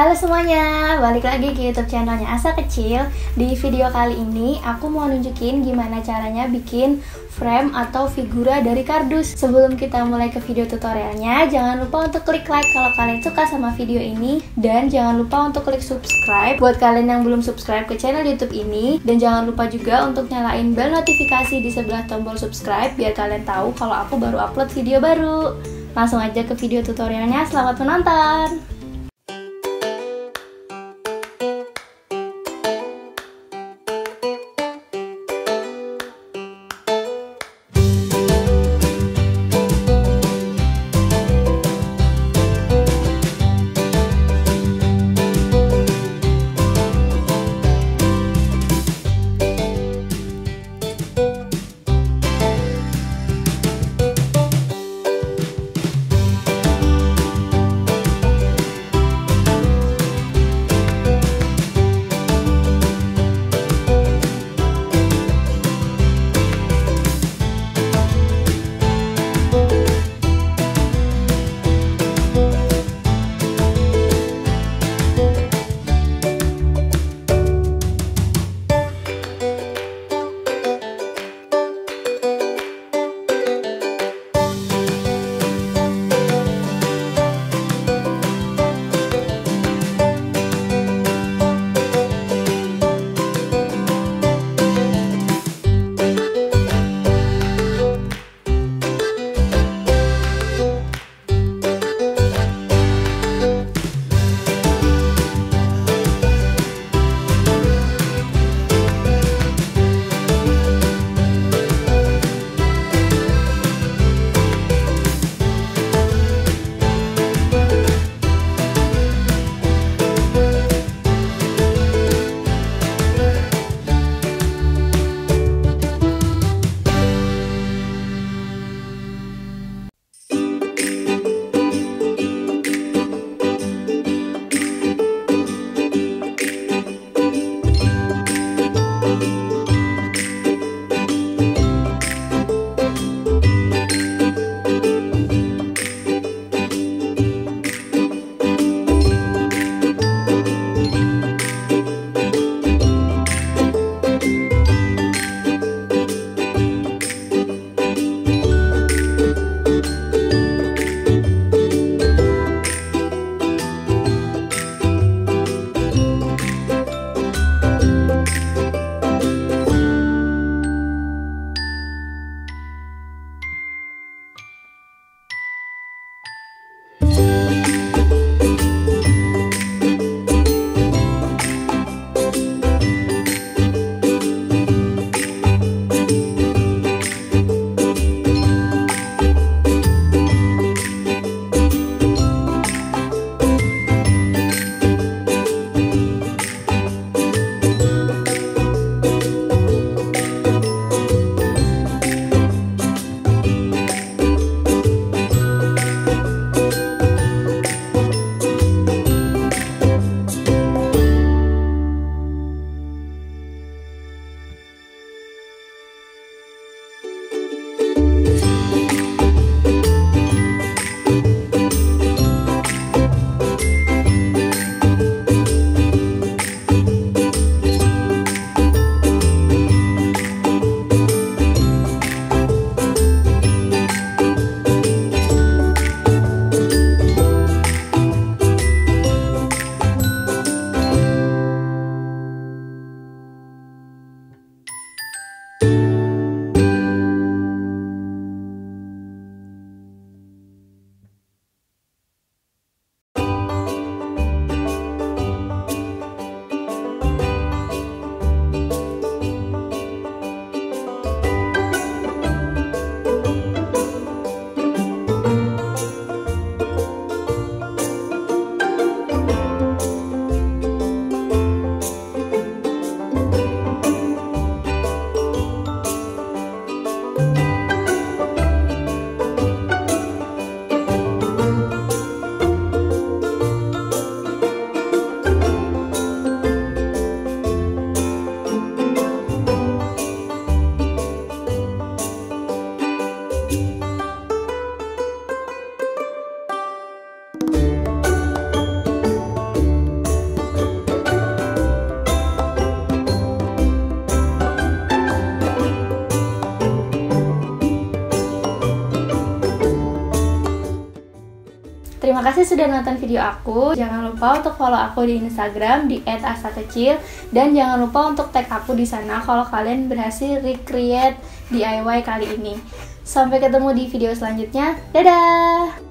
Halo semuanya, balik lagi ke YouTube channelnya Asa Kecil. Di video kali ini aku mau nunjukin gimana caranya bikin frame atau figura dari kardus. Sebelum kita mulai ke video tutorialnya, jangan lupa untuk klik like kalau kalian suka sama video ini, dan jangan lupa untuk klik subscribe buat kalian yang belum subscribe ke channel YouTube ini, dan jangan lupa juga untuk nyalain bel notifikasi di sebelah tombol subscribe biar kalian tahu kalau aku baru upload video baru. Langsung aja ke video tutorialnya, selamat menonton. Terima kasih sudah nonton video aku. Jangan lupa untuk follow aku di Instagram di @asakecil dan jangan lupa untuk tag aku di sana kalau kalian berhasil recreate DIY kali ini. Sampai ketemu di video selanjutnya. Dadah.